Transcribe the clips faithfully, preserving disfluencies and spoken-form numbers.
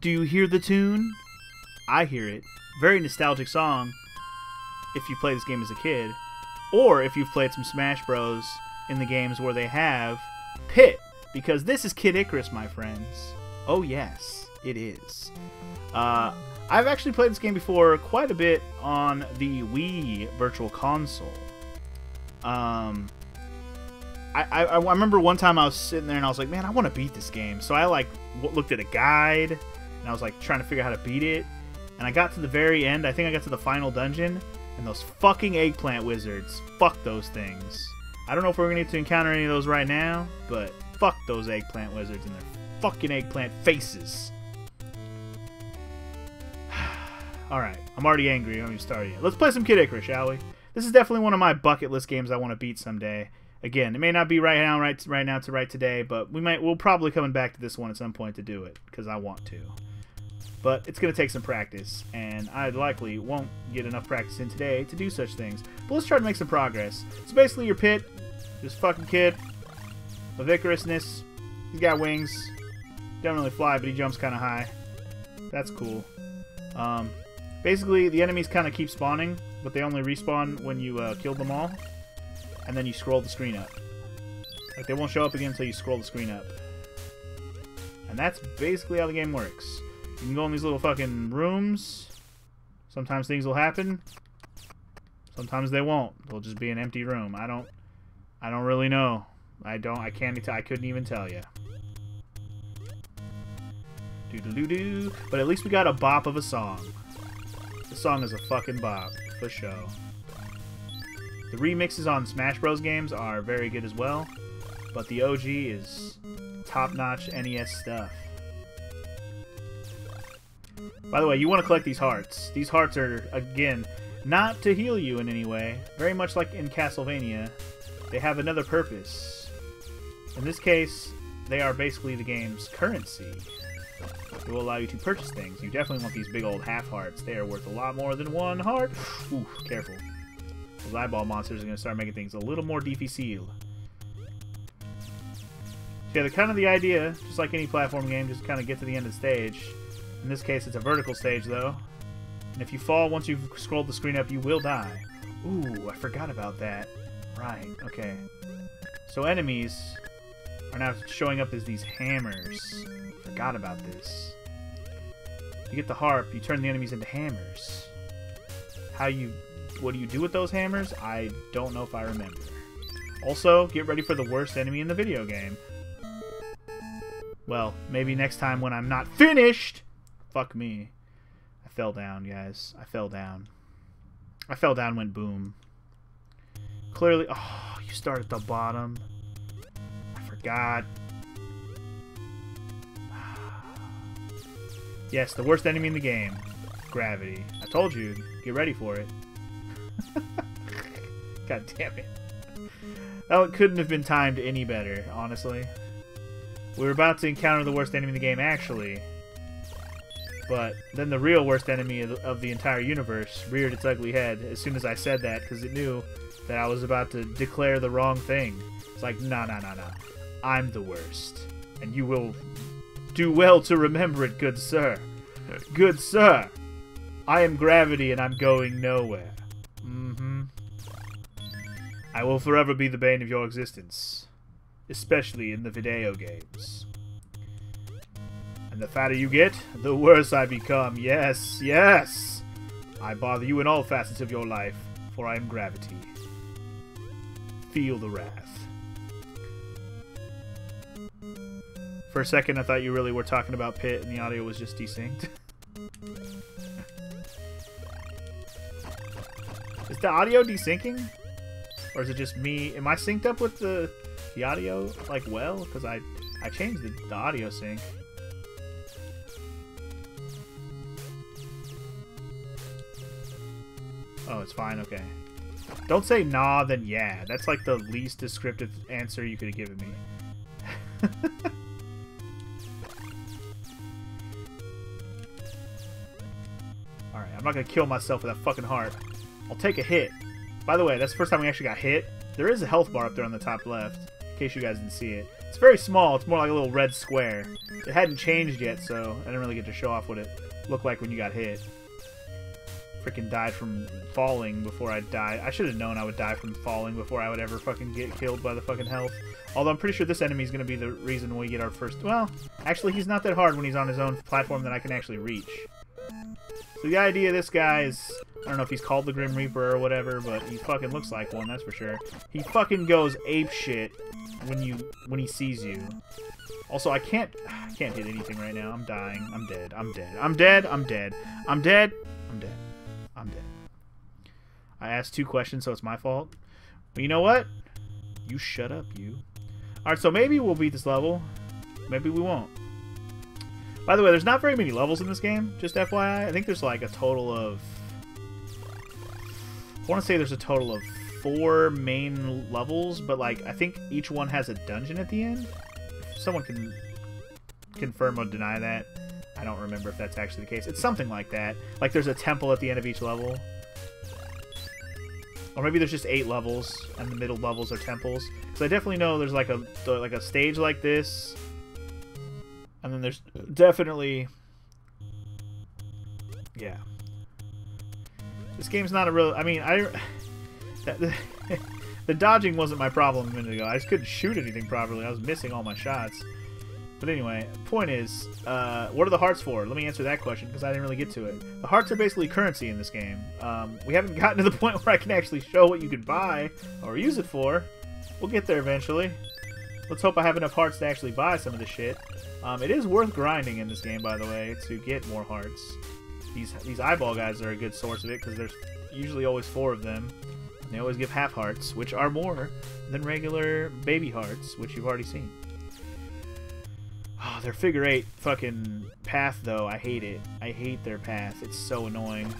Do you hear the tune? I hear it. Very nostalgic song if you play this game as a kid, or if you've played some Smash Bros in the games where they have Pit, because this is Kid Icarus, my friends. Oh yes, it is. Uh, I've actually played this game before quite a bit on the Wii Virtual Console. Um, I, I, I remember one time I was sitting there and I was like, man, I want to beat this game. So I like w looked at a guide and I was like trying to figure out how to beat it. And I got to the very end. I think I got to the final dungeon. And those fucking eggplant wizards. Fuck those things. I don't know if we're going to need to encounter any of those right now. But fuck those eggplant wizards and their fucking eggplant faces. Alright. I'm already angry. I haven't even started yet. Let's play some Kid Icarus, shall we? This is definitely one of my bucket list games I want to beat someday. Again, it may not be right now, right, right now to right today, but we might, we'll probably come back to this one at some point to do it, because I want to. But it's going to take some practice, and I likely won't get enough practice in today to do such things. But let's try to make some progress. So basically your Pit, this fucking kid of Icarusness, he's got wings. Don't really fly, but he jumps kind of high. That's cool. Um, basically, the enemies kind of keep spawning, but they only respawn when you uh, kill them all. And then you scroll the screen up. Like, they won't show up again until you scroll the screen up. And that's basically how the game works. You can go in these little fucking rooms. Sometimes things will happen. Sometimes they won't. They'll just be an empty room. I don't... I don't really know. I don't... I can't... I couldn't even tell you. Do-do-do-do. But at least we got a bop of a song. This song is a fucking bop. For show. The remixes on Smash Bros. Games are very good as well, but the O G is top-notch N E S stuff. By the way, you want to collect these hearts. These hearts are, again, not to heal you in any way. Very much like in Castlevania, they have another purpose. In this case, they are basically the game's currency. It will allow you to purchase things. You definitely want these big old half-hearts. They are worth a lot more than one heart. Ooh, careful. Those eyeball monsters are going to start making things a little more difficile. Yeah, the kind of the idea, just like any platform game, just kind of get to the end of the stage. In this case, it's a vertical stage, though. And if you fall once you've scrolled the screen up, you will die. Ooh, I forgot about that. Right, okay. So enemies are now showing up as these hammers. Forgot about this. You get the harp, you turn the enemies into hammers. How you... What do you do with those hammers? I don't know if I remember. Also, get ready for the worst enemy in the video game. Well, maybe next time when I'm not finished! Fuck me. I fell down, guys. I fell down. I fell down, went boom. Clearly... Oh, you start at the bottom. I forgot. Yes, the worst enemy in the game. Gravity. I told you. Get ready for it. God damn it. Oh, it couldn't have been timed any better, honestly. We were about to encounter the worst enemy in the game, actually. But then the real worst enemy of the entire universe reared its ugly head as soon as I said that, because it knew that I was about to declare the wrong thing. It's like, nah, nah, nah, nah. I'm the worst. And you will do well to remember it, good sir. Good sir. I am gravity and I'm going nowhere. Mm-hmm. I will forever be the bane of your existence, especially in the video games. And the fatter you get, the worse I become. Yes, yes! I bother you in all facets of your life, for I am gravity. Feel the wrath. For a second, I thought you really were talking about Pit and the audio was just desynced. Is the audio desyncing? Or is it just me? Am I synced up with the, the audio, like, well? Because I, I changed the, the audio sync. Oh, it's fine, okay. Don't say nah, then yeah. That's like the least descriptive answer you could have given me. Alright, I'm not going to kill myself with that fucking heart. I'll take a hit. By the way, that's the first time we actually got hit. There is a health bar up there on the top left, in case you guys didn't see it. It's very small. It's more like a little red square. It hadn't changed yet, so I didn't really get to show off what it looked like when you got hit. Freaking died from falling before I died. I should have known I would die from falling before I would ever fucking get killed by the fucking health. Although I'm pretty sure this enemy is going to be the reason we get our first... Well, actually, he's not that hard when he's on his own platform that I can actually reach. So the idea of this guy is... I don't know if he's called the Grim Reaper or whatever, but he fucking looks like one, that's for sure. He fucking goes apeshit when you when he sees you. Also, I can't I can't hit anything right now. I'm dying. I'm dead. I'm dead. I'm dead. I'm dead. I'm dead. I'm dead. I'm dead. I asked two questions, so it's my fault. But you know what? You shut up, you. Alright, so maybe we'll beat this level. Maybe we won't. By the way, there's not very many levels in this game, just F Y I. I think there's like a total of... I want to say there's a total of four main levels, but like I think each one has a dungeon at the end. If someone can confirm or deny that. I don't remember if that's actually the case. It's something like that. Like there's a temple at the end of each level. Or maybe there's just eight levels and the middle levels are temples. Because I definitely know there's like a like a stage like this. And then there's definitely... Yeah. This game's not a real... I mean, I... The, the dodging wasn't my problem a minute ago. I just couldn't shoot anything properly. I was missing all my shots. But anyway, point is, uh, what are the hearts for? Let me answer that question, because I didn't really get to it. The hearts are basically currency in this game. Um, we haven't gotten to the point where I can actually show what you can buy or use it for. We'll get there eventually. Let's hope I have enough hearts to actually buy some of the shit. Um, it is worth grinding in this game, by the way, to get more hearts. These, these eyeball guys are a good source of it, because there's usually always four of them. And they always give half hearts, which are more than regular baby hearts, which you've already seen. Oh, their figure eight fucking path, though. I hate it. I hate their path. It's so annoying.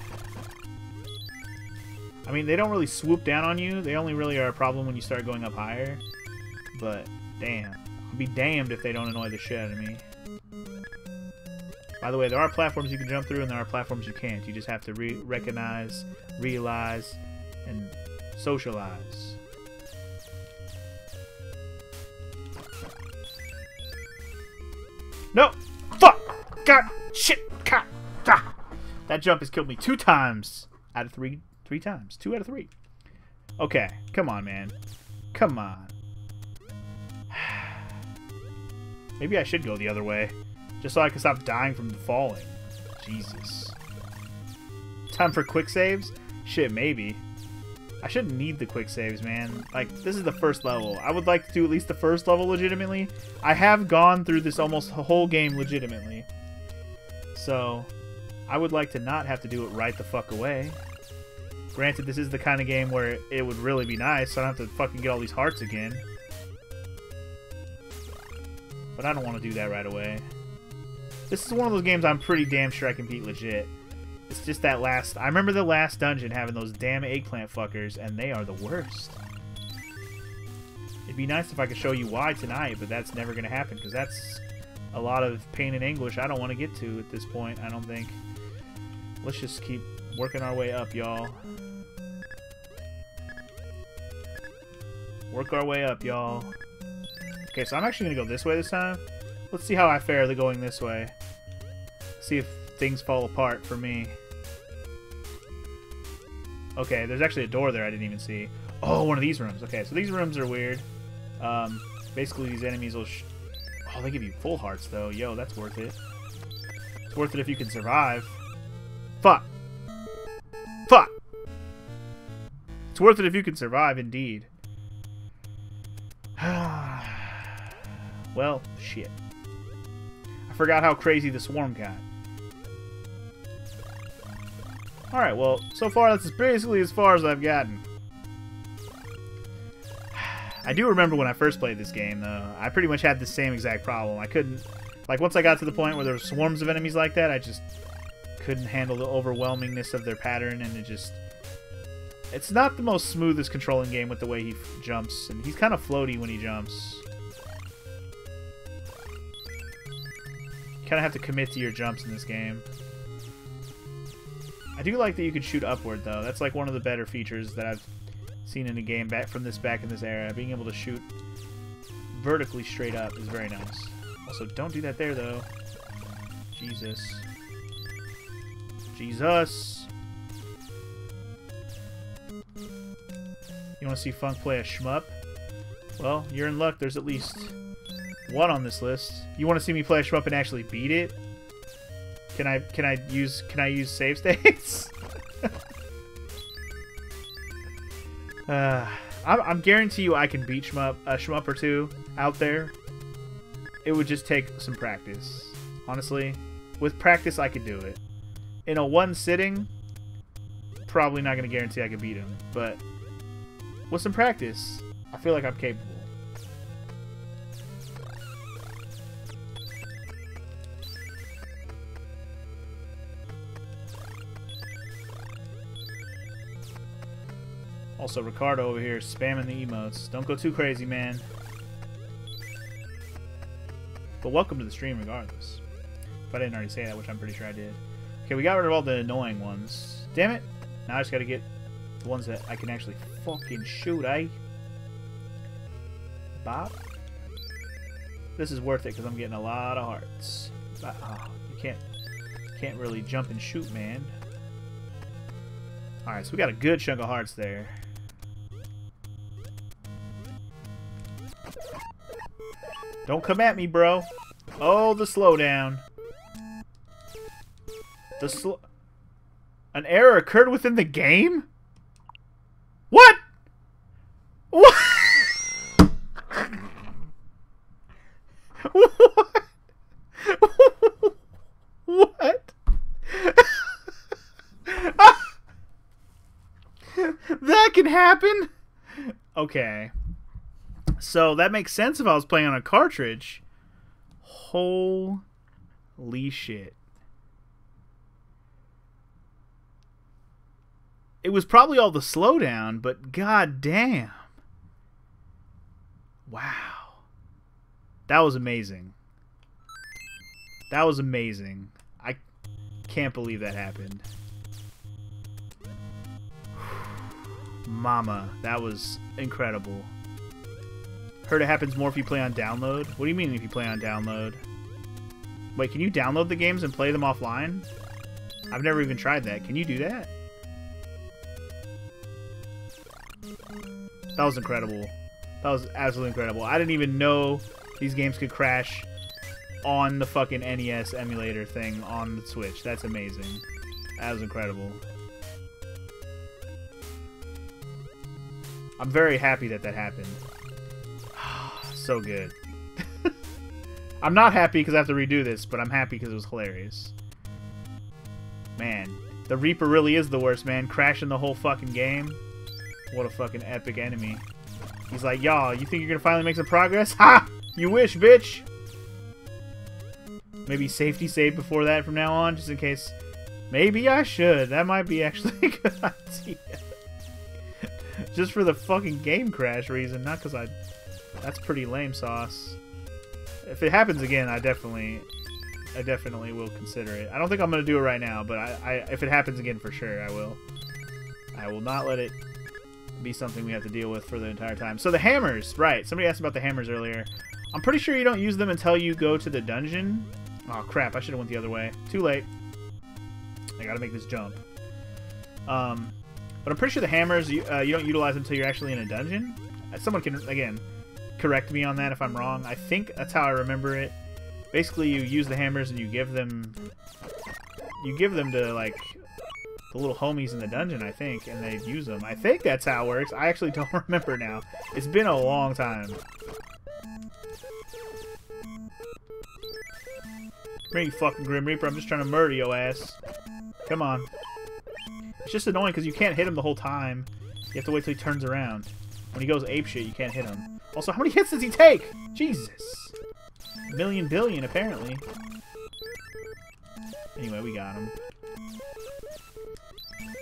I mean, they don't really swoop down on you. They only really are a problem when you start going up higher. But, damn. I'll be damned if they don't annoy the shit out of me. By the way, there are platforms you can jump through and there are platforms you can't. You just have to re recognize, realize, and socialize. No! Fuck! God! Shit! God! Ah. That jump has killed me two times out of three. Three times. Two out of three. Okay. Come on, man. Come on. Maybe I should go the other way. Just so I can stop dying from falling. Jesus. Time for quick saves? Shit, maybe. I shouldn't need the quick saves, man. Like, this is the first level. I would like to do at least the first level legitimately. I have gone through this almost whole game legitimately. So, I would like to not have to do it right the fuck away. Granted, this is the kind of game where it would really be nice, so I don't have to fucking get all these hearts again. But I don't want to do that right away. This is one of those games I'm pretty damn sure I can beat legit. It's just that last... I remember the last dungeon having those damn eggplant fuckers, and they are the worst. It'd be nice if I could show you why tonight, but that's never going to happen, because that's a lot of pain and anguish I don't want to get to at this point, I don't think. Let's just keep working our way up, y'all. Work our way up, y'all. Okay, so I'm actually going to go this way this time. Let's see how I fare the going this way. See if things fall apart for me. Okay, there's actually a door there I didn't even see. Oh, one of these rooms. Okay, so these rooms are weird. Um, basically, these enemies will... Sh oh, they give you full hearts, though. Yo, that's worth it. It's worth it if you can survive. Fuck. Fuck. It's worth it if you can survive, indeed. Well, shit. Forgot how crazy the swarm got. Alright, well, so far that's basically as far as I've gotten. I do remember when I first played this game, though. I pretty much had the same exact problem. I couldn't... Like, once I got to the point where there were swarms of enemies like that, I just couldn't handle the overwhelmingness of their pattern, and it just... It's not the most smoothest controlling game with the way he jumps, and he's kind of floaty when he jumps. Kind of have to commit to your jumps in this game. I do like that you can shoot upward, though. That's like one of the better features that I've seen in a game back from this back in this era. Being able to shoot vertically straight up is very nice. Also, don't do that there, though. Jesus. Jesus! You want to see Funk play a shmup? Well, you're in luck. There's at least one on this list. You want to see me play a shmup and actually beat it? Can I can I use can I use save states? uh, I'm, I'm guarantee you I can beat shmup a shmup or two out there. It would just take some practice. Honestly, with practice I could do it. In a one sitting, probably not gonna guarantee I could beat him, but with some practice, I feel like I'm capable. Also, Ricardo over here spamming the emotes. Don't go too crazy, man. But welcome to the stream regardless. If I didn't already say that, which I'm pretty sure I did. Okay, we got rid of all the annoying ones. Damn it. Now I just gotta get the ones that I can actually fucking shoot, eh? Bob? This is worth it because I'm getting a lot of hearts. Oh, you can't, can't really jump and shoot, man. Alright, so we got a good chunk of hearts there. Don't come at me, bro. Oh, the slowdown. The sl- An error occurred within the game? What? What? What? What? That can happen? Okay. So that makes sense if I was playing on a cartridge. Holy shit. It was probably all the slowdown, but goddamn. Wow. That was amazing. That was amazing. I can't believe that happened. Mama, that was incredible. Heard it happens more if you play on download. What do you mean if you play on download? Wait, can you download the games and play them offline? I've never even tried that. Can you do that? That was incredible. That was absolutely incredible. I didn't even know these games could crash on the fucking N E S emulator thing on the Switch. That's amazing. That was incredible. I'm very happy that that happened. So good. I'm not happy because I have to redo this, but I'm happy because it was hilarious. Man, the Reaper really is the worst, man. Crashing the whole fucking game. What a fucking epic enemy. He's like, y'all, you think you're gonna finally make some progress? Ha! You wish, bitch! Maybe safety save before that from now on, just in case. Maybe I should. That might be actually a good idea. Just for the fucking game crash reason, not because I... That's pretty lame sauce. If it happens again, I definitely... I definitely will consider it. I don't think I'm going to do it right now, but I, I, if it happens again, for sure, I will. I will not let it be something we have to deal with for the entire time. So the hammers, right. Somebody asked about the hammers earlier. I'm pretty sure you don't use them until you go to the dungeon. Oh, crap. I should have went the other way. Too late. I got to make this jump. Um... But I'm pretty sure the hammers, you, uh, you don't utilize them until you're actually in a dungeon. Someone can, again, correct me on that if I'm wrong. I think that's how I remember it. Basically, you use the hammers and you give them... You give them to, like, the little homies in the dungeon, I think, and they use them. I think that's how it works. I actually don't remember now. It's been a long time. Come here, you fucking Grim Reaper. I'm just trying to murder your ass. Come on. It's just annoying because you can't hit him the whole time. You have to wait till he turns around. When he goes apeshit, you can't hit him. Also, how many hits does he take? Jesus. A million billion, apparently. Anyway, we got him.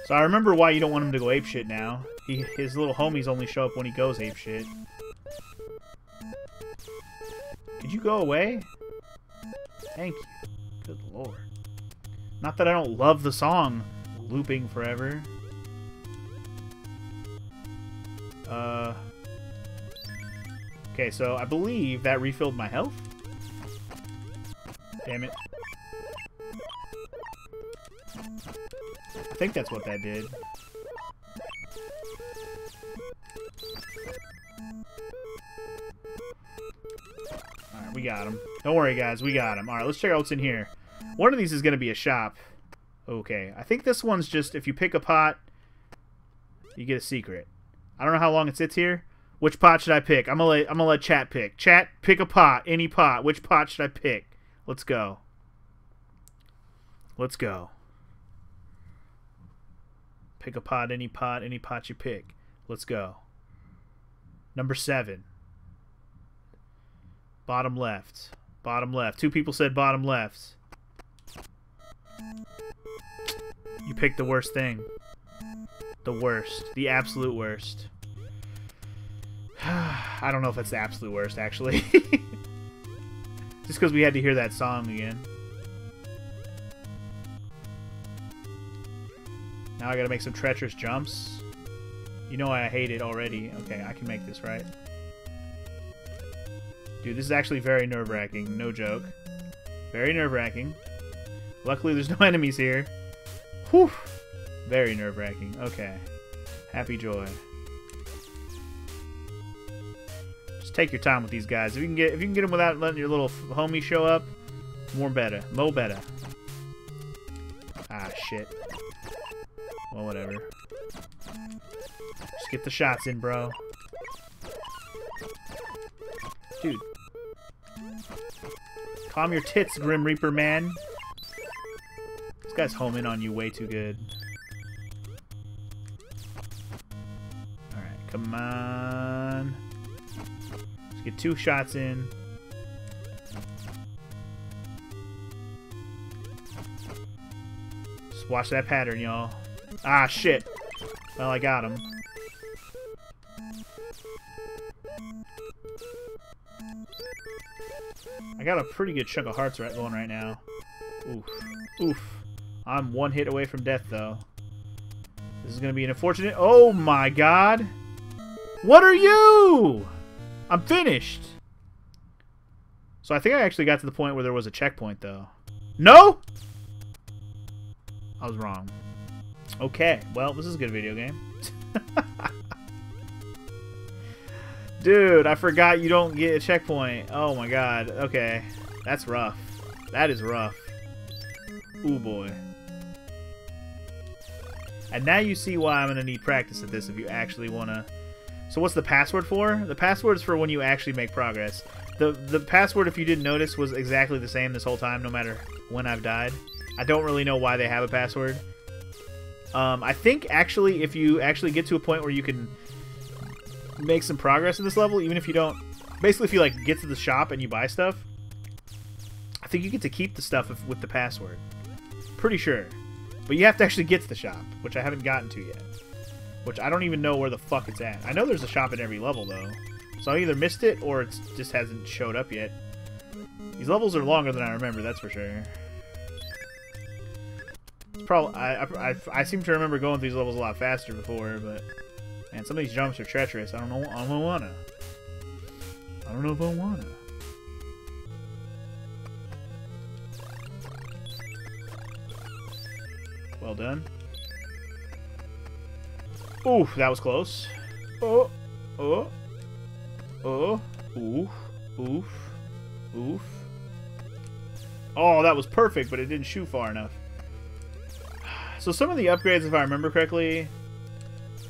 So I remember why you don't want him to go apeshit now. He, his little homies only show up when he goes apeshit. Could you go away? Thank you. Good lord. Not that I don't love the song. Looping forever. Uh, Okay, so I believe that refilled my health. Damn it. I think that's what that did. Alright, we got him. Don't worry, guys. We got him. Alright, let's check out what's in here. One of these is going to be a shop. Okay. I think this one's just, if you pick a pot, you get a secret. I don't know how long it sits here. Which pot should I pick? I'm going to let, I'm gonna let chat pick. Chat, pick a pot. Any pot. Which pot should I pick? Let's go. Let's go. Pick a pot, any pot, any pot you pick. Let's go. Number seven. Bottom left. Bottom left. Two people said bottom left. You picked the worst thing. The worst. The absolute worst. I don't know if that's the absolute worst, actually. Just because we had to hear that song again. Now I gotta make some treacherous jumps. You know I hate it already. Okay, I can make this, right? Dude, this is actually very nerve-wracking. No joke. Very nerve-wracking. Luckily, there's no enemies here. Whew! Very nerve-wracking. Okay. Happy joy. Just take your time with these guys. If you can get, if you can get them without letting your little homie show up, more better. Mo better. Ah, shit. Well, whatever. Just get the shots in, bro. Dude. Calm your tits, Grim Reaper man. This guy's homing on you way too good. Alright, come on. Let's get two shots in. Just watch that pattern, y'all. Ah, shit. Well, I got him. I got a pretty good chunk of hearts right going right now. Oof. Oof. I'm one hit away from death, though. This is going to be an unfortunate... Oh, my God. What are you? I'm finished. So I think I actually got to the point where there was a checkpoint, though. No? I was wrong. Okay. Well, this is a good video game. Dude, I forgot you don't get a checkpoint. Oh my god. Okay. That's rough. That is rough. Ooh boy. And now you see why I'm going to need practice at this if you actually want to... So what's the password for? The password is for when you actually make progress. The, the password, if you didn't notice, was exactly the same this whole time, no matter when I've died. I don't really know why they have a password. Um, I think, actually, if you actually get to a point where you can make some progress in this level, even if you don't... Basically, if you, like, get to the shop and you buy stuff, I think you get to keep the stuff if, with the password. Pretty sure. But you have to actually get to the shop, which I haven't gotten to yet. Which I don't even know where the fuck it's at. I know there's a shop in every level, though. So I either missed it or it just hasn't showed up yet. These levels are longer than I remember, that's for sure. Probably, I, I, I seem to remember going through these levels a lot faster before, but man, some of these jumps are treacherous. I don't know. I don't wanna. I don't know if I wanna. Well done. Oof, that was close. Oh, oh, oh, oof, oof, oof. Oh, that was perfect, but it didn't shoot far enough. So some of the upgrades, if I remember correctly,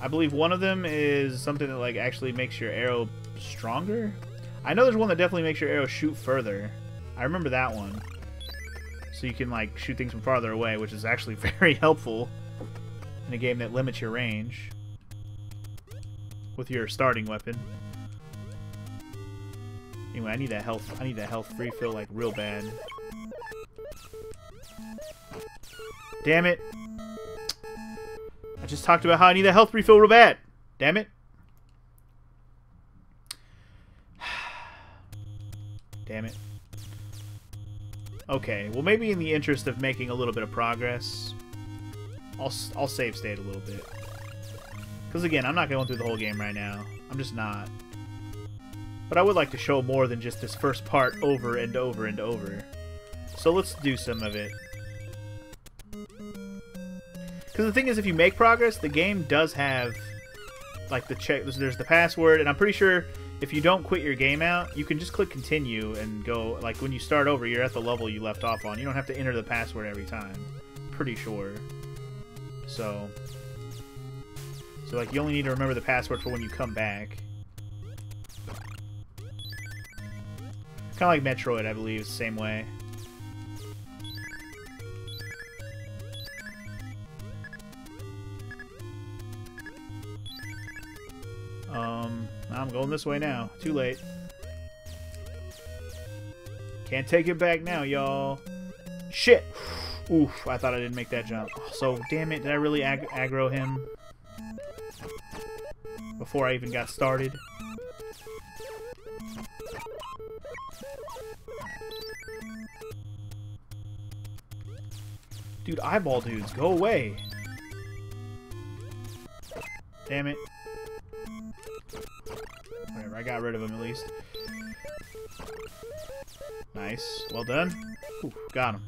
I believe one of them is something that like actually makes your arrow stronger. I know there's one that definitely makes your arrow shoot further. I remember that one. So you can like shoot things from farther away, which is actually very helpful in a game that limits your range with your starting weapon. Anyway, I need that health. I need that health refill like real bad. Damn it. I just talked about how I need a health refill real bad. Damn it. Damn it. Okay, well maybe in the interest of making a little bit of progress, I'll, I'll save state a little bit. Because again, I'm not going through the whole game right now. I'm just not. But I would like to show more than just this first part over and over and over. So let's do some of it. Because the thing is, if you make progress, the game does have, like, the check. There's the password, and I'm pretty sure if you don't quit your game out, you can just click continue and go, like, when you start over, you're at the level you left off on. You don't have to enter the password every time. Pretty sure. So, so like, you only need to remember the password for when you come back. Kind of like Metroid, I believe, is the same way. Um, I'm going this way now. Too late. Can't take it back now, y'all. Shit! Oof, I thought I didn't make that jump. So, damn it, did I really ag aggro him? Before I even got started. Dude, eyeball dudes, go away. Damn it. Whatever, I got rid of him at least. Nice. Well done. Ooh, got him.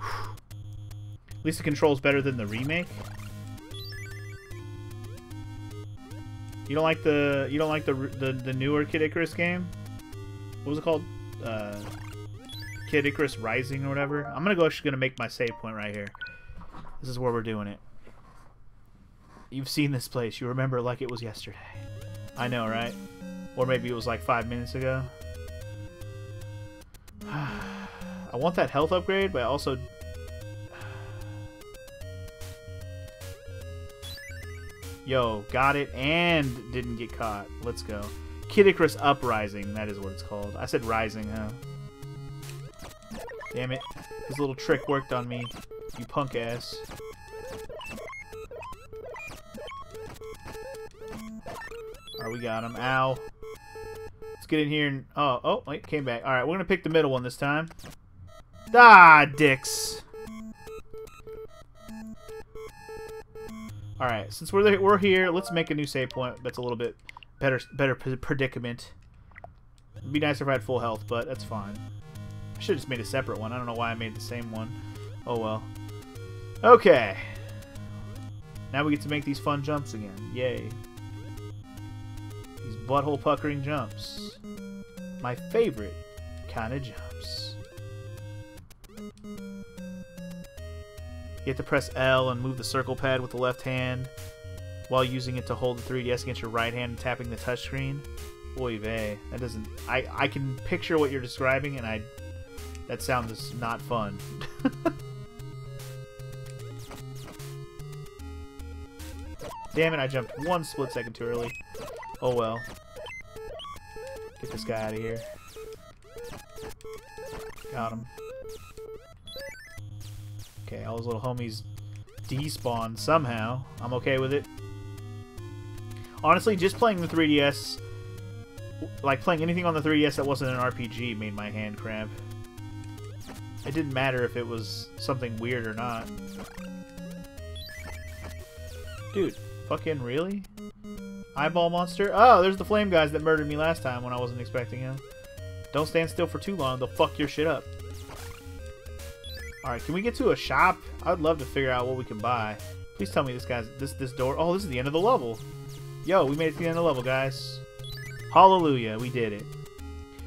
Whew. At least the control's better than the remake. You don't like the you don't like the the, the newer Kid Icarus game? What was it called? Uh Kid Icarus Rising or whatever. I'm gonna go. She's gonna make my save point right here. This is where we're doing it. You've seen this place. You remember like it was yesterday. I know, right? Or maybe it was like five minutes ago. I want that health upgrade, but I also. Yo, got it and didn't get caught. Let's go. Kid Icarus Uprising. That is what it's called. I said Rising, huh? Damn it. His little trick worked on me, you punk ass. Alright, we got him. Ow. Let's get in here and... Oh, oh, wait, came back. Alright, we're gonna pick the middle one this time. Ah, dicks! Alright, since we're there, we're here, let's make a new save point that's a little bit better, better predicament. It'd be nicer if I had full health, but that's fine. I should have just made a separate one. I don't know why I made the same one. Oh, well. Okay. Now we get to make these fun jumps again. Yay. These butthole puckering jumps. My favorite kind of jumps. You have to press L and move the circle pad with the left hand while using it to hold the three D S against your right hand and tapping the touchscreen. Oy vey. That doesn't... I, I can picture what you're describing and I... That sounds not fun. Damn it, I jumped one split second too early. Oh well. Get this guy out of here. Got him. Okay, all those little homies despawn somehow. I'm okay with it. Honestly, just playing the three D S, like playing anything on the three D S that wasn't an R P G made my hand cramp. It didn't matter if it was something weird or not. Dude, fucking really? Eyeball monster? Oh, there's the flame guys that murdered me last time when I wasn't expecting him. Don't stand still for too long, they'll fuck your shit up. Alright, can we get to a shop? I'd love to figure out what we can buy. Please tell me this guy's this this door. Oh, this is the end of the level. Yo, we made it to the end of the level, guys. Hallelujah, we did it.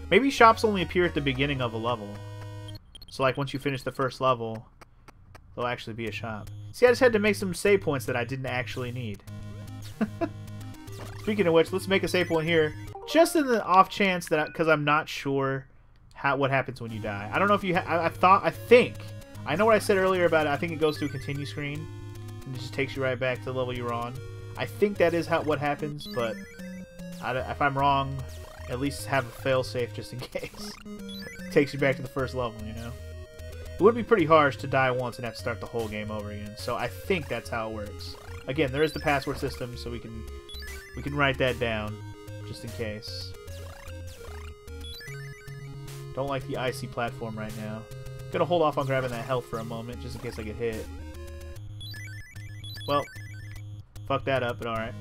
Maybe shops only appear at the beginning of a level. So, like, once you finish the first level, there'll actually be a shop. See, I just had to make some save points that I didn't actually need. Speaking of which, let's make a save point here. Just in the off chance that... Because I'm not sure how what happens when you die. I don't know if you... Ha I, I thought... I think... I know what I said earlier about it. I think it goes to a continue screen. And it just takes you right back to the level you were on. I think that is how what happens, but... I, if I'm wrong... At least have a failsafe just in case. Takes you back to the first level, you know? It would be pretty harsh to die once and have to start the whole game over again, so I think that's how it works. Again, there is the password system, so we can we can write that down, just in case. Don't like the icy platform right now. I'm gonna hold off on grabbing that health for a moment, just in case I get hit. Well, fuck that up, but alright.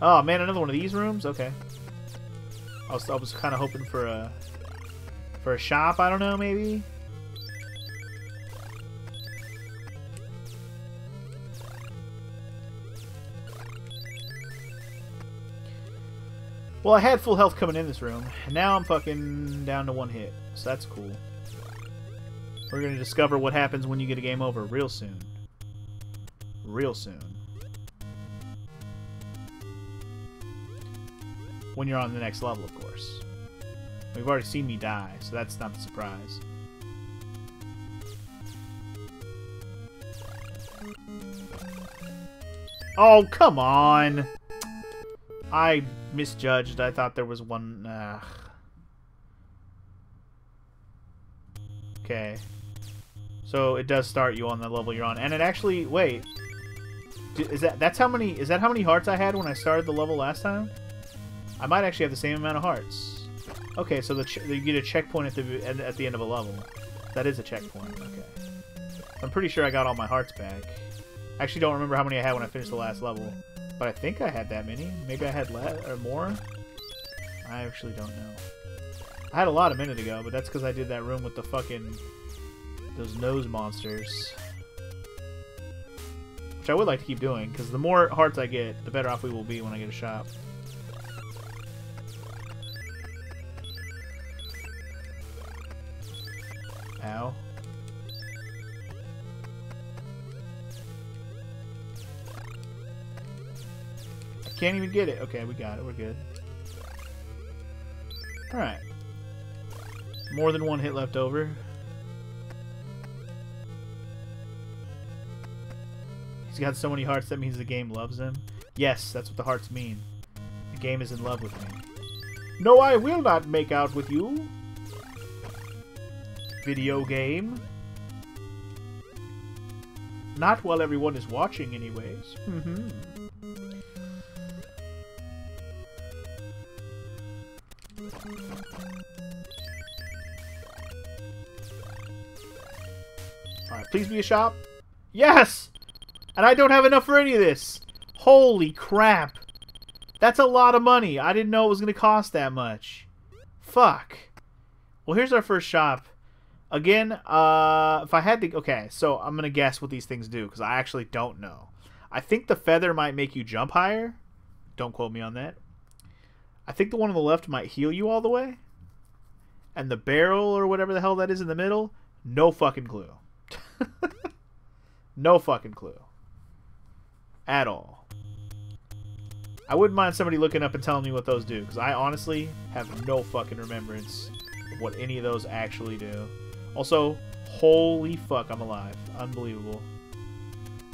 Oh man, another one of these rooms? Okay. I was, I was kind of hoping for a for a shop. I don't know, maybe. Well, I had full health coming in this room, and now I'm fucking down to one hit, so that's cool. We're gonna discover what happens when you get a game over real soon. Real soon. When you're on the next level, of course. We've already seen me die, so that's not a surprise. Oh, come on! I misjudged. I thought there was one. Ugh. Okay. So it does start you on the level you're on, and it actually wait. Is that that's how many? Is that how many hearts I had when I started the level last time? I might actually have the same amount of hearts. Okay, so the ch you get a checkpoint at the at, at the end of a level. That is a checkpoint. Okay. I'm pretty sure I got all my hearts back. I actually don't remember how many I had when I finished the last level. But I think I had that many. Maybe I had less or more. I actually don't know. I had a lot a minute ago, but that's because I did that room with the fucking those nose monsters, which I would like to keep doing because the more hearts I get, the better off we will be when I get a shop. Ow. Can't even get it. Okay, we got it. We're good. Alright. More than one hit left over. He's got so many hearts, that means the game loves him. Yes, that's what the hearts mean. The game is in love with me. No, I will not make out with you. Video game. Not while everyone is watching, anyways. Mm-hmm. Alright, please be a shop. Yes! And I don't have enough for any of this. Holy crap. That's a lot of money. I didn't know it was going to cost that much. Fuck. Well, here's our first shop. Again, uh, if I had to... Okay, so I'm going to guess what these things do, because I actually don't know. I think the feather might make you jump higher. Don't quote me on that. I think the one on the left might heal you all the way. And the barrel or whatever the hell that is in the middle, no fucking clue. No fucking clue. At all. I wouldn't mind somebody looking up and telling me what those do, because I honestly have no fucking remembrance of what any of those actually do. Also, holy fuck, I'm alive. Unbelievable.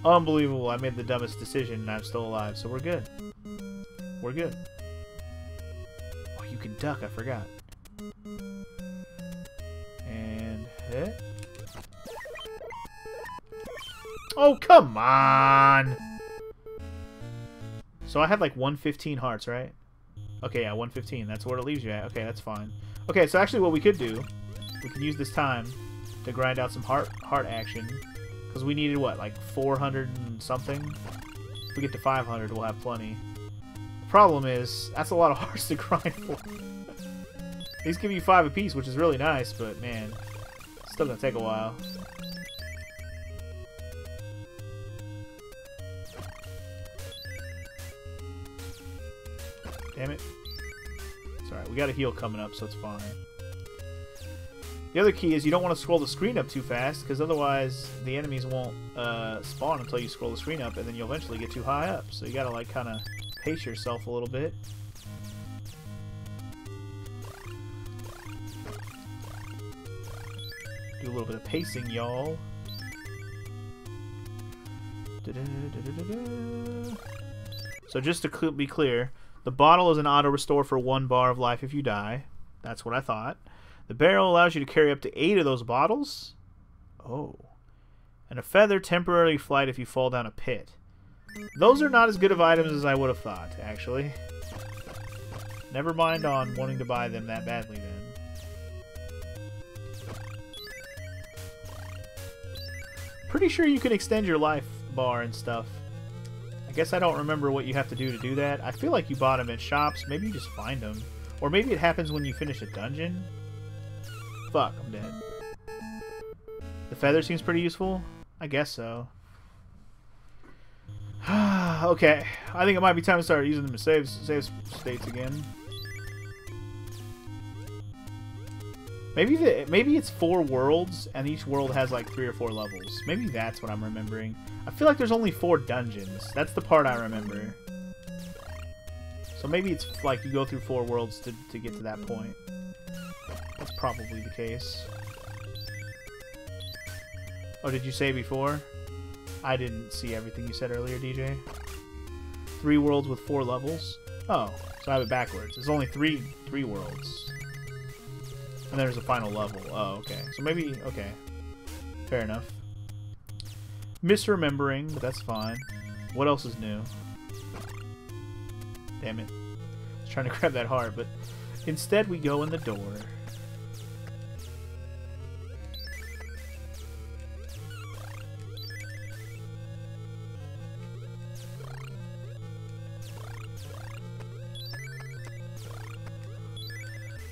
Unbelievable. I made the dumbest decision and I'm still alive, so we're good. We're good. You can duck, I forgot. And hit. Oh, come on! So I had like one fifteen hearts, right? Okay, yeah, one fifteen. That's where it leaves you at. Okay, that's fine. Okay, so actually what we could do, we can use this time to grind out some heart, heart action. Because we needed, what, like four hundred and something? If we get to five hundred, we'll have plenty. Problem is, that's a lot of hearts to grind for. These give you five apiece, which is really nice, but man, it's still gonna take a while. Damn it. It's alright, we got a heal coming up, so it's fine. The other key is you don't want to scroll the screen up too fast, because otherwise the enemies won't uh, spawn until you scroll the screen up, and then you'll eventually get too high up. So you gotta, like, kind of pace yourself a little bit. Do a little bit of pacing, y'all. So just to be clear, the bottle is an auto restore for one bar of life if you die. That's what I thought. The barrel allows you to carry up to eight of those bottles. Oh. And a feather temporarily flight if you fall down a pit. Those are not as good of items as I would have thought, actually. Never mind on wanting to buy them that badly, then. Pretty sure you can extend your life bar and stuff. I guess I don't remember what you have to do to do that. I feel like you bought them at shops. Maybe you just find them. Or maybe it happens when you finish a dungeon? Fuck, I'm dead. The feather seems pretty useful? I guess so. Okay, I think it might be time to start using them as save, save states again. Maybe the, maybe it's four worlds, and each world has like three or four levels. Maybe that's what I'm remembering. I feel like there's only four dungeons. That's the part I remember. So maybe it's like you go through four worlds to, to get to that point. That's probably the case. Oh, did you say before? I didn't see everything you said earlier, D J. Three worlds with four levels? Oh, so I have it backwards. There's only three three worlds. And there's a final level. Oh, okay. So maybe... Okay. Fair enough. Misremembering, but that's fine. What else is new? Damn it. I was trying to grab that heart, but... Instead, we go in the door.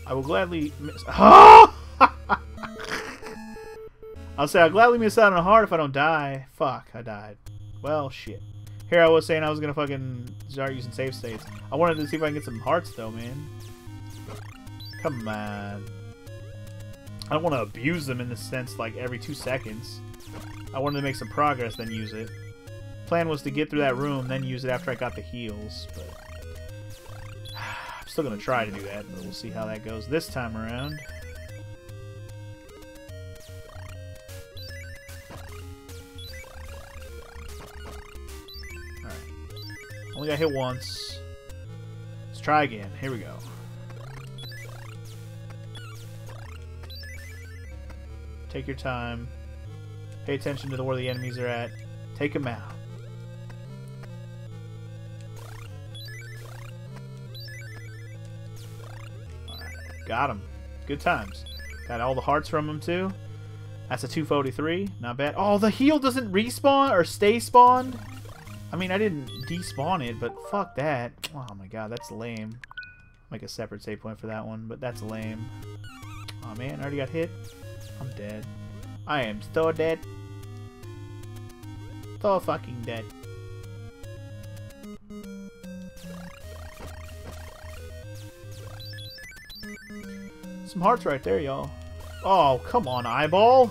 I will gladly miss... Oh! I'll say I'll gladly miss out on a heart if I don't die. Fuck, I died. Well, shit. Here I was saying I was gonna fucking start using save states. I wanted to see if I can get some hearts, though, man. Come on. I don't want to abuse them in the sense, like, every two seconds. I wanted to make some progress, then use it. Plan was to get through that room, then use it after I got the heals, but... Still gonna try to do that, but we'll see how that goes this time around. Alright. Only got hit once. Let's try again. Here we go. Take your time. Pay attention to where the enemies are at. Take them out. Got him. Good times. Got all the hearts from him, too. That's a two forty-three. Not bad. Oh, the heal doesn't respawn or stay spawned? I mean, I didn't despawn it, but fuck that. Oh, my God. That's lame. Make a separate save point for that one, but that's lame. Oh, man. I already got hit. I'm dead. I am so dead. So fucking dead. Some hearts right there, y'all. Oh, come on, eyeball.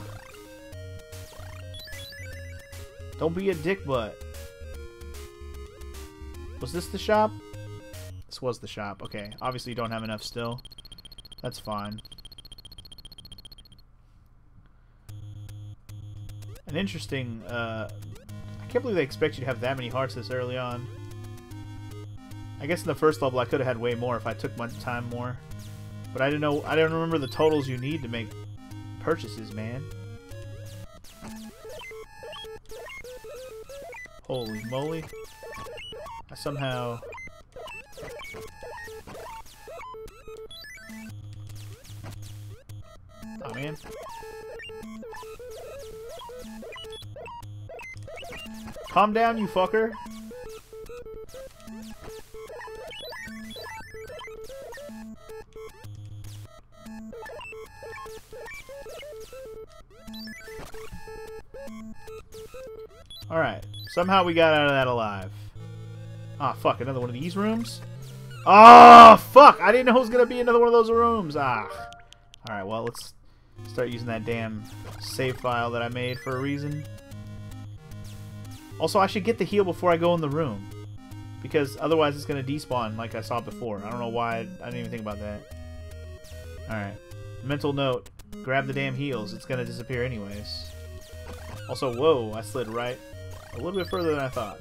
Don't be a dick butt. Was this the shop? This was the shop. Okay, obviously you don't have enough still. That's fine. An interesting... Uh, I can't believe they expect you to have that many hearts this early on. I guess in the first level I could have had way more if I took my time more. But I didn't know. I don't remember the totals you need to make purchases, man. Holy moly! I somehow. Oh man! Calm down, you fucker! Alright, somehow we got out of that alive. Ah, fuck, another one of these rooms? Oh, fuck! I didn't know it was going to be another one of those rooms! Ah! Alright, well, let's start using that damn save file that I made for a reason. Also, I should get the heal before I go in the room. Because otherwise it's going to despawn like I saw before. I don't know why I didn't even think about that. Alright, mental note. Grab the damn heals. It's going to disappear anyways. Also, whoa, I slid right a little bit further than I thought.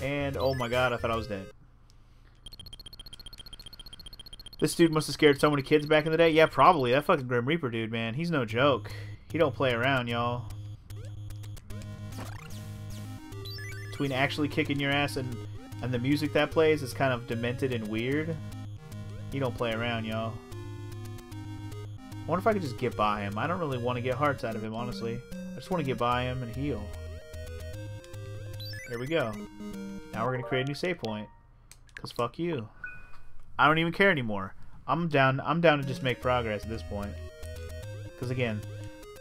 And, oh my God, I thought I was dead. This dude must have scared so many kids back in the day. Yeah, probably. That fucking Grim Reaper dude, man. He's no joke. He don't play around, y'all. Between actually kicking your ass and, and the music that plays is kind of demented and weird. He don't play around, y'all. I wonder if I could just get by him. I don't really want to get hearts out of him, honestly. I just want to get by him and heal. Here we go. Now we're going to create a new save point. Because fuck you. I don't even care anymore. I'm down. I'm down to just make progress at this point. Because again,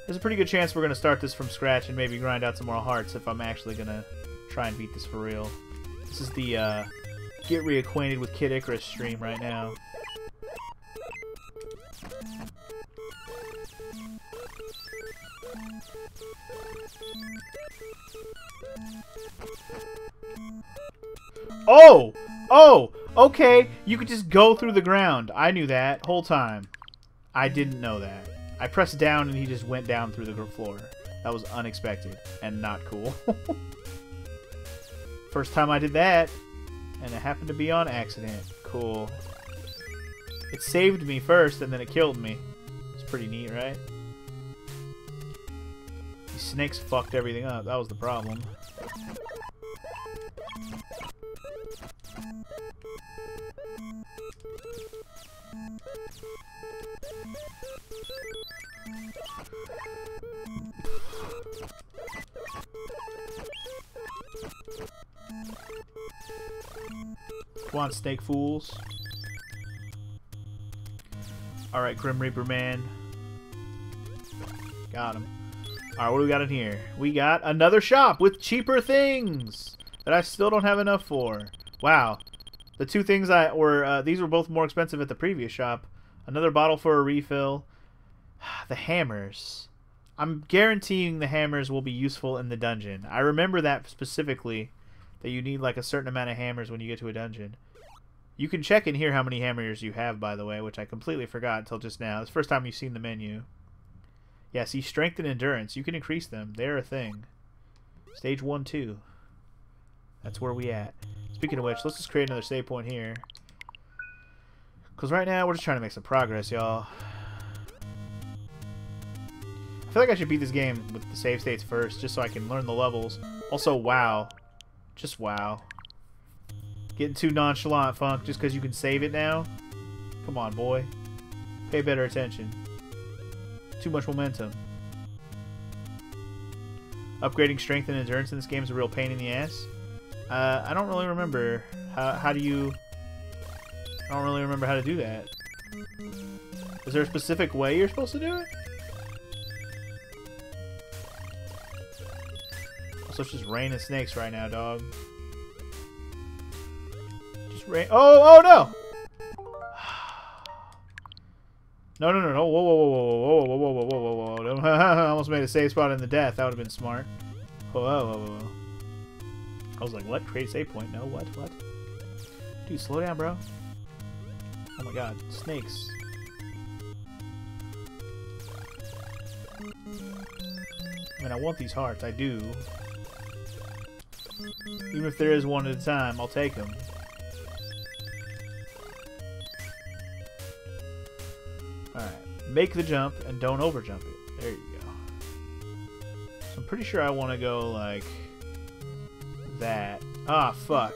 there's a pretty good chance we're gonna start this from scratch and maybe grind out some more hearts if I'm actually gonna try and beat this for real. This is the uh, get reacquainted with Kid Icarus stream right now. Oh! Oh! Okay, you could just go through the ground. I knew that whole time. I didn't know that. I pressed down and he just went down through the floor. That was unexpected and not cool. First time I did that, and it happened to be on accident. Cool. It saved me first and then it killed me. It's pretty neat, right? These snakes fucked everything up. That was the problem. Come on, snake fools. Alright, Grim Reaper man. Got him. Alright, what do we got in here? We got another shop with cheaper things that I still don't have enough for. Wow. The two things I were, uh, these were both more expensive at the previous shop. Another bottle for a refill. The hammers. I'm guaranteeing the hammers will be useful in the dungeon. I remember that specifically, that you need like a certain amount of hammers when you get to a dungeon. You can check in here how many hammers you have, by the way, which I completely forgot until just now. It's the first time you've seen the menu. Yeah, see, strength and endurance. You can increase them. They're a thing. Stage one, two. That's where we at. Speaking of which, let's just create another save point here. Because right now, we're just trying to make some progress, y'all. I feel like I should beat this game with the save states first, just so I can learn the levels. Also, wow. Just wow. Getting too nonchalant, Funk, just because you can save it now? Come on, boy. Pay better attention. Too much momentum. Upgrading strength and endurance in this game is a real pain in the ass. Uh, I don't really remember. How, how do you... I don't really remember how to do that. Is there a specific way you're supposed to do it? Also, it's just raining snakes right now, dog. Just rain. Oh, oh no! No, no, no, no! Whoa, whoa, whoa, whoa, whoa, whoa, whoa, whoa, whoa, whoa, whoa! I almost made a save spot in the death. That would have been smart. Whoa, whoa, whoa, whoa! I was like, what? Create save point? No, what? What? Dude, slow down, bro. Oh my god, snakes. I mean, I want these hearts, I do. Even if there is one at a time, I'll take them. Alright, make the jump and don't over jump it. There you go. So I'm pretty sure I want to go like that. Ah, fuck.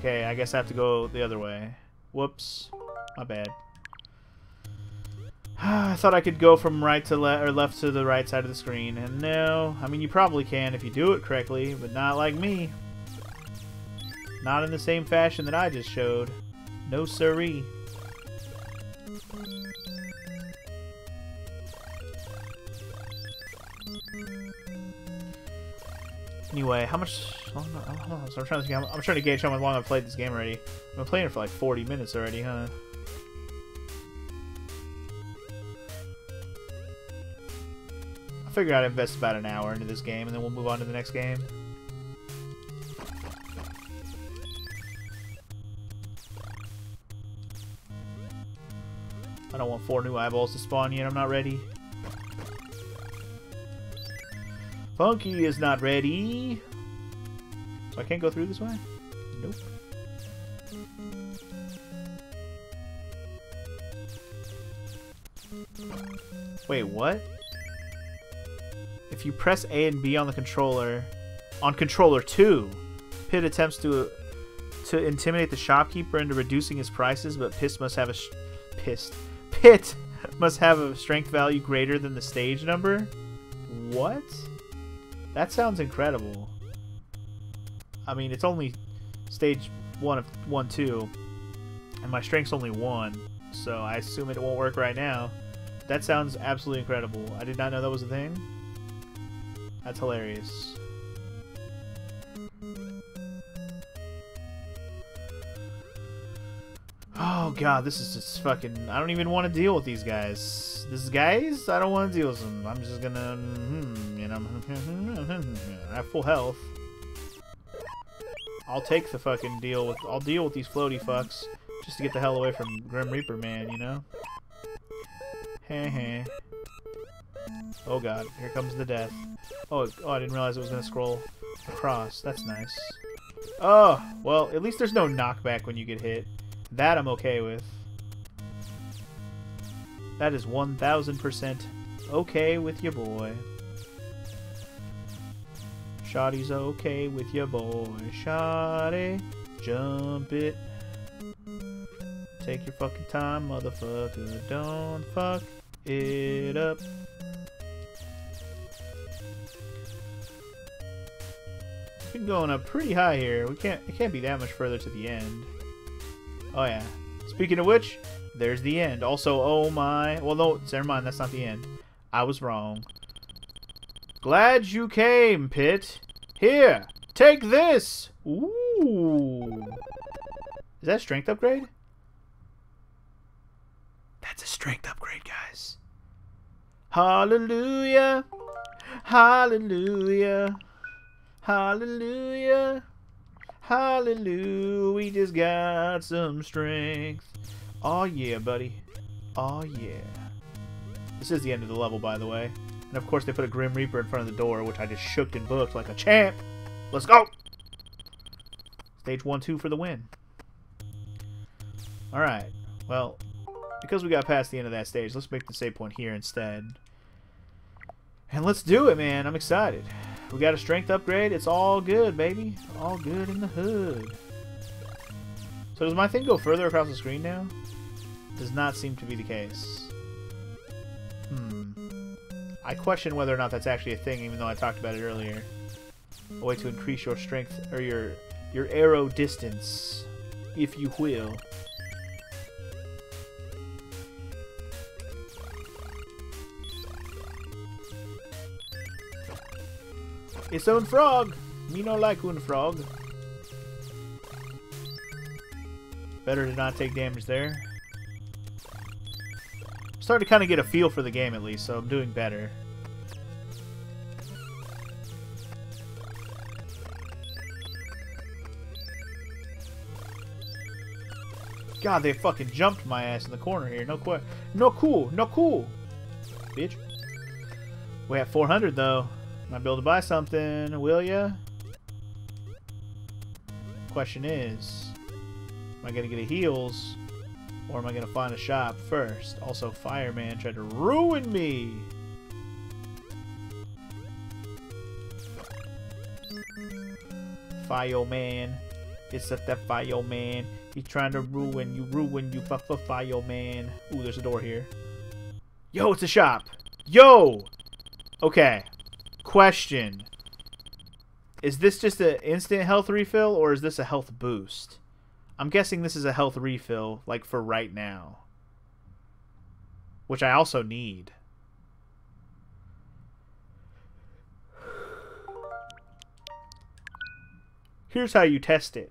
Okay, I guess I have to go the other way. Whoops, my bad. I thought I could go from right to left, or left to the right side of the screen, and no. I mean, you probably can if you do it correctly, but not like me. Not in the same fashion that I just showed. No siree. Anyway, how much... Oh, no, oh, so I'm trying to, I'm, I'm trying to gauge how long I've played this game already. I've been playing it for like forty minutes already, huh? I figure I'd invest about an hour into this game, and then we'll move on to the next game. I don't want four new eyeballs to spawn yet. I'm not ready. Funky is not ready. So I can't go through this way? Nope. Wait, what? If you press A and B on the controller, on controller two, Pit attempts to to intimidate the shopkeeper into reducing his prices, but Pit must have a sh pissed Pit must have a strength value greater than the stage number. What? That sounds incredible. I mean, it's only stage one of one two. and my strength's only one, so I assume it won't work right now. That sounds absolutely incredible. I did not know that was a thing. That's hilarious. Oh god, this is just fucking... I don't even want to deal with these guys. These guys? I don't want to deal with them. I'm just gonna... and I'm... I have full health. I'll take the fucking deal with... I'll deal with these floaty fucks just to get the hell away from Grim Reaper, man, you know? Heh heh. Oh god, here comes the death. Oh, oh, I didn't realize it was gonna scroll across. That's nice. Oh, well, at least there's no knockback when you get hit. That I'm okay with. That is one thousand percent okay with your boy. Shotty's okay with your boy. Shotty, jump it. Take your fucking time, motherfucker. Don't fuck it up. We're going up pretty high here. We can't. It can't be that much further to the end. Oh yeah. Speaking of which, there's the end. Also, oh my... Well, no, never mind. That's not the end. I was wrong. Glad you came, Pit. Here, take this! Ooh. Is that a strength upgrade? That's a strength upgrade, guys. Hallelujah. Hallelujah. Hallelujah. Hallelujah, we just got some strength. Oh yeah, buddy. Oh yeah. This is the end of the level, by the way. And of course they put a Grim Reaper in front of the door, which I just shook and booked like a champ. Let's go! Stage one two for the win. Alright. Well, because we got past the end of that stage, let's make the save point here instead. And let's do it, man. I'm excited. We got a strength upgrade. It's all good, baby. All good in the hood. So does my thing go further across the screen now? Does not seem to be the case. Hmm. I question whether or not that's actually a thing, even though I talked about it earlier. A way to increase your strength, or your, your arrow distance, if you will. It's own frog! Me no like un frog. Better to not take damage there. I'm starting to kind of get a feel for the game at least, so I'm doing better. God, they fucking jumped my ass in the corner here. No qu- No cool! No cool! Bitch. We have four hundred though. Might be able to buy something, will ya? Question is, am I going to get a heals, or am I going to find a shop first? Also, Fireman tried to ruin me! Fireman. It's a that Fireman. He's trying to ruin you, ruin you, fuck fuck Fireman. Ooh, there's a door here. Yo, it's a shop! Yo! Okay. Question. Is this just an instant health refill, or is this a health boost? I'm guessing this is a health refill, like for right now. Which I also need. Here's how you test it.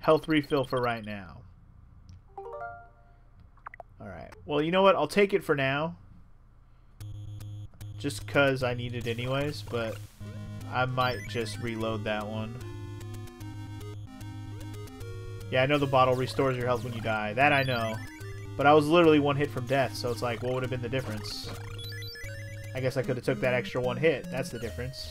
Health refill for right now. Alright. Well, you know what? I'll take it for now. Just because I need it anyways, but I might just reload that one. Yeah, I know the bottle restores your health when you die. That I know. But I was literally one hit from death, so it's like, what would have been the difference? I guess I could have took that extra one hit. That's the difference.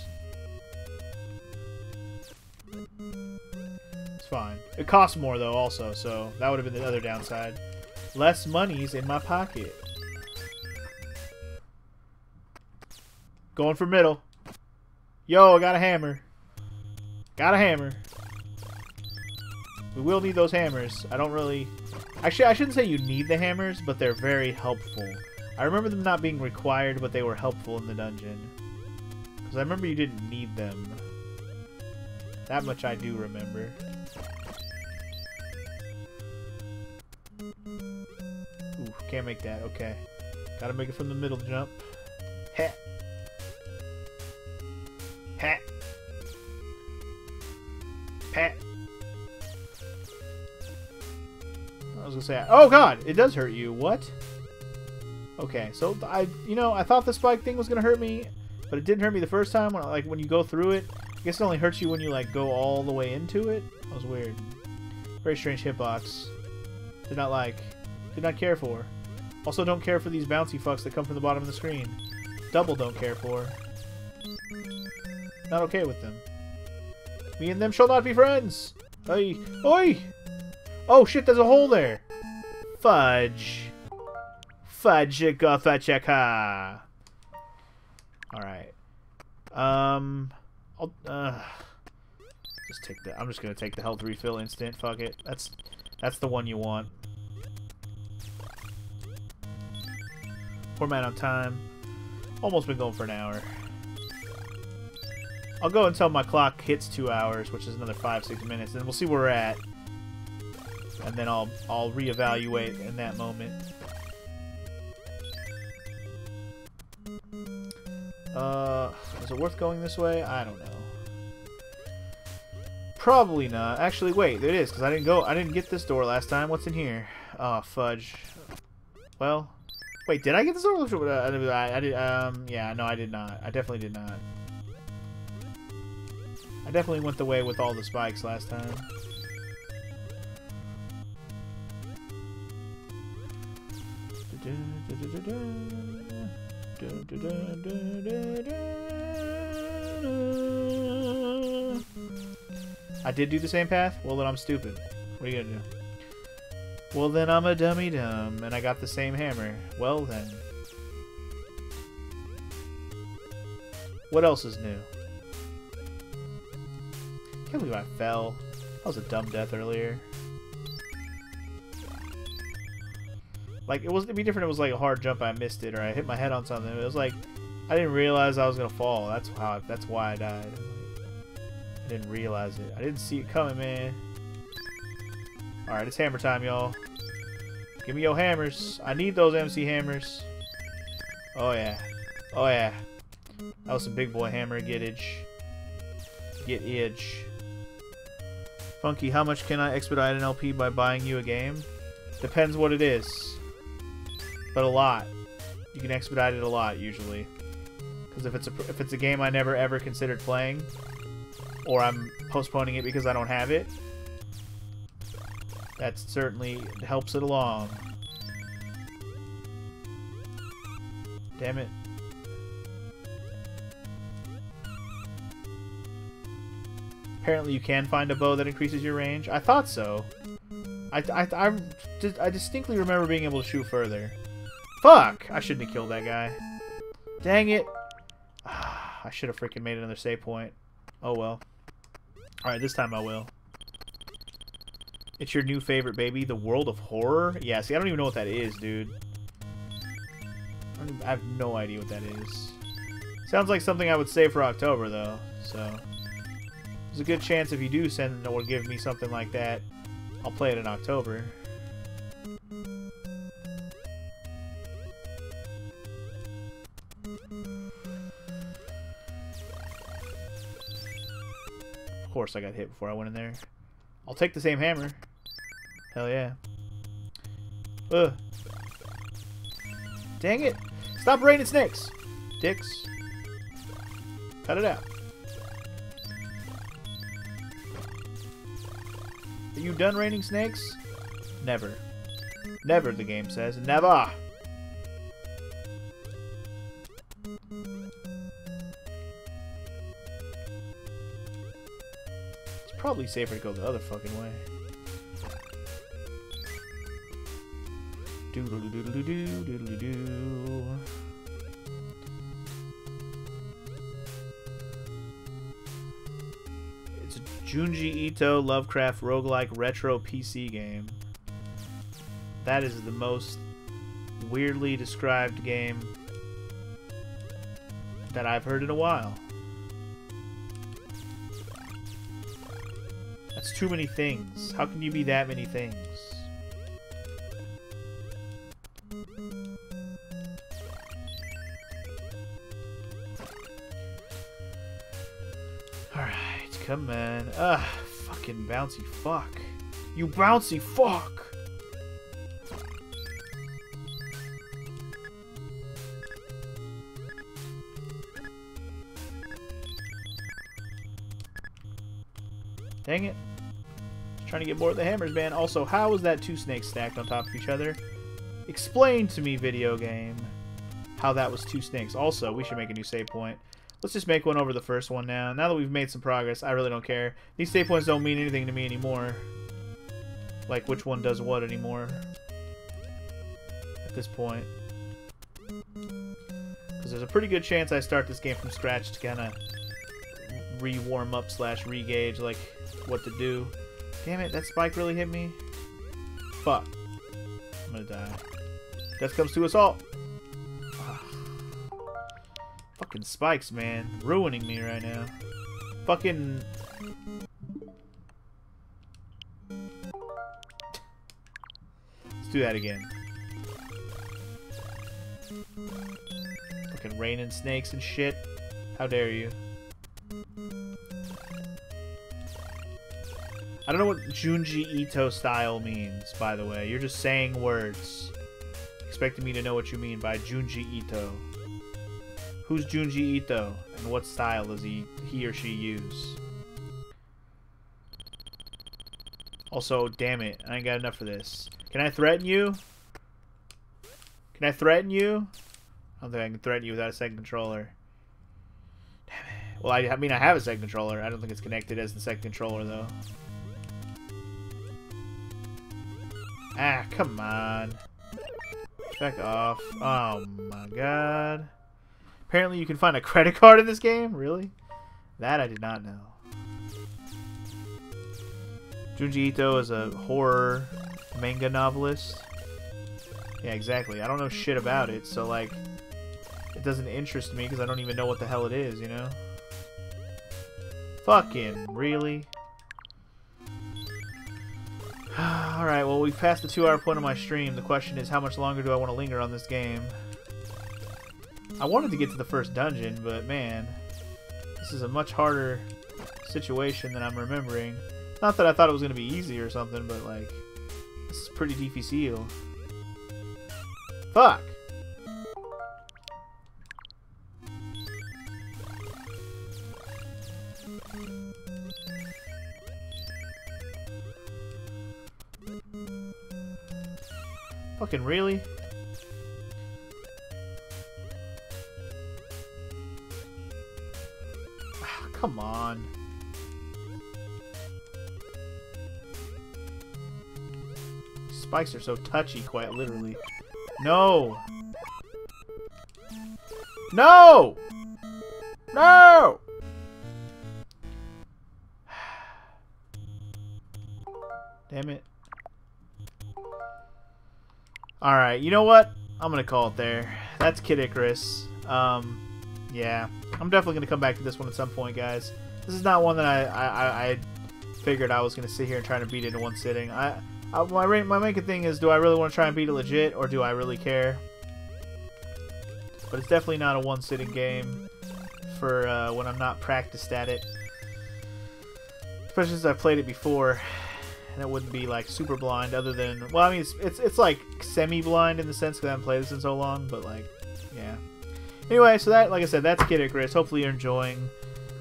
It's fine. It costs more, though, also, so that would have been the other downside. Less money's in my pocket. Going for middle. Yo, I got a hammer. Got a hammer. We will need those hammers. I don't really... Actually, I shouldn't say you need the hammers, but they're very helpful. I remember them not being required, but they were helpful in the dungeon. Because I remember you didn't need them. That much I do remember. Ooh, can't make that. Okay. Gotta make it from the middle jump. Heh. Heh. Heh. I was gonna say, oh god, it does hurt you. What? Okay, so I, you know, I thought the spike thing was gonna hurt me, but it didn't hurt me the first time. When like when you go through it, I guess it only hurts you when you like go all the way into it. That was weird. Very strange hitbox. Did not like. Did not care for. Also, don't care for these bouncy fucks that come from the bottom of the screen. Double don't care for. Not okay with them. Me and them shall not be friends. Oi, oi! Oh shit, there's a hole there. Fudge. Fudge-a-ga-fudge-a-ka. Alright. Um... I'll, uh... Just take the... I'm just gonna take the health refill instant. Fuck it. That's... That's the one you want. Poor man on time. Almost been going for an hour. I'll go until my clock hits two hours, which is another five, six minutes, and we'll see where we're at. And then I'll I'll reevaluate in that moment. Uh, is it worth going this way? I don't know. Probably not. Actually, wait, there it is, because I didn't go. I didn't get this door last time. What's in here? Oh, fudge. Well, wait, did I get this door? I, I did. Um, yeah, no, I did not. I definitely did not. I definitely went the way with all the spikes last time. I did do the same path? Well, then I'm stupid. What are you gonna do? Well, then I'm a dummy dumb, and I got the same hammer. Well, then. What else is new? I can't believe I fell. That was a dumb death earlier. Like, it wasn't to be different. It was like a hard jump. I missed it, or I hit my head on something. It was like I didn't realize I was gonna fall. That's how. That's why I died. I didn't realize it. I didn't see it coming, man. All right, it's hammer time, y'all. Give me your hammers. I need those M C hammers. Oh yeah. Oh yeah. That was some big boy hammer getage. Get itch. Funky, how much can I expedite an L P by buying you a game? Depends what it is. But a lot. You can expedite it a lot, usually. Because if it's a, if it's a game I never ever considered playing, or I'm postponing it because I don't have it, that certainly helps it along. Damn it. Apparently you can find a bow that increases your range. I thought so. I, I, I, I distinctly remember being able to shoot further. Fuck! I shouldn't have killed that guy. Dang it. I should have freaking made another save point. Oh well. Alright, this time I will. It's your new favorite, baby. The World of Horror? Yeah, see, I don't even know what that is, dude. I, don't even, I have no idea what that is. Sounds like something I would save for October, though. So... There's a good chance if you do send or give me something like that, I'll play it in October. Of course I got hit before I went in there. I'll take the same hammer. Hell yeah. Ugh. Dang it! Stop raining snakes! Dicks. Cut it out. Are you done raining snakes? Never. Never, the game says. Never! It's probably safer to go the other fucking way. Do-do-do-do-do-do-do-do-do. Junji Ito Lovecraft roguelike retro P C game. That is the most weirdly described game that I've heard in a while. That's too many things. How can you be that many things? Alright, come on. Ugh, fucking bouncy fuck. You bouncy fuck! Dang it. Just trying to get more of the hammers, man. Also, how is that two snakes stacked on top of each other? Explain to me, video game, how that was two snakes. Also, we should make a new save point. Let's just make one over the first one now. Now that we've made some progress, I really don't care. These save points don't mean anything to me anymore. Like, which one does what anymore at this point. Because there's a pretty good chance I start this game from scratch to kind of re-warm up slash re-gauge, like, what to do. Damn it, that spike really hit me. Fuck. I'm gonna die. Death comes to us all. Ugh. Fucking spikes, man. Ruining me right now. Fucking... Let's do that again. Fucking raining snakes and shit. How dare you. I don't know what Junji Ito style means, by the way. You're just saying words, expecting me to know what you mean by Junji Ito. Who's Junji Ito, and what style does he, he or she use? Also, damn it, I ain't got enough for this. Can I threaten you? Can I threaten you? I don't think I can threaten you without a second controller. Damn it. Well, I, I mean, I have a second controller. I don't think it's connected as the second controller, though. Ah, come on. Back off. Oh my god. Apparently you can find a credit card in this game? Really? That I did not know. Junji Ito is a horror manga novelist. Yeah, exactly. I don't know shit about it, so like, it doesn't interest me because I don't even know what the hell it is, you know? Fucking, really? Alright, well, we've passed the two hour point of my stream. The question is, how much longer do I want to linger on this game? I wanted to get to the first dungeon, but man, this is a much harder situation than I'm remembering. Not that I thought it was going to be easy or something, but like, this is pretty difficile. Fuck! Fucking really? Ah, come on. Spikes are so touchy, quite literally. No! No! No! Damn it. Alright, you know what? I'm gonna call it there. That's Kid Icarus. Um, yeah. I'm definitely gonna come back to this one at some point, guys. This is not one that I, I, I figured I was gonna sit here and try to beat it in one sitting. I, I my, my main thing is, do I really want to try and beat it legit, or do I really care? But it's definitely not a one-sitting game for uh, when I'm not practiced at it. Especially since I've played it before. And it wouldn't be like super blind, other than, well, I mean, it's it's, it's like semi-blind in the sense because I haven't played this in so long, but like, yeah. Anyway, so that, like I said, that's Kid Icarus. Hopefully you're enjoying,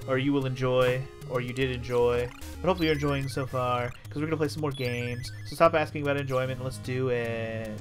or you will enjoy, or you did enjoy, but hopefully you're enjoying so far because we're gonna play some more games. So stop asking about enjoyment and let's do it.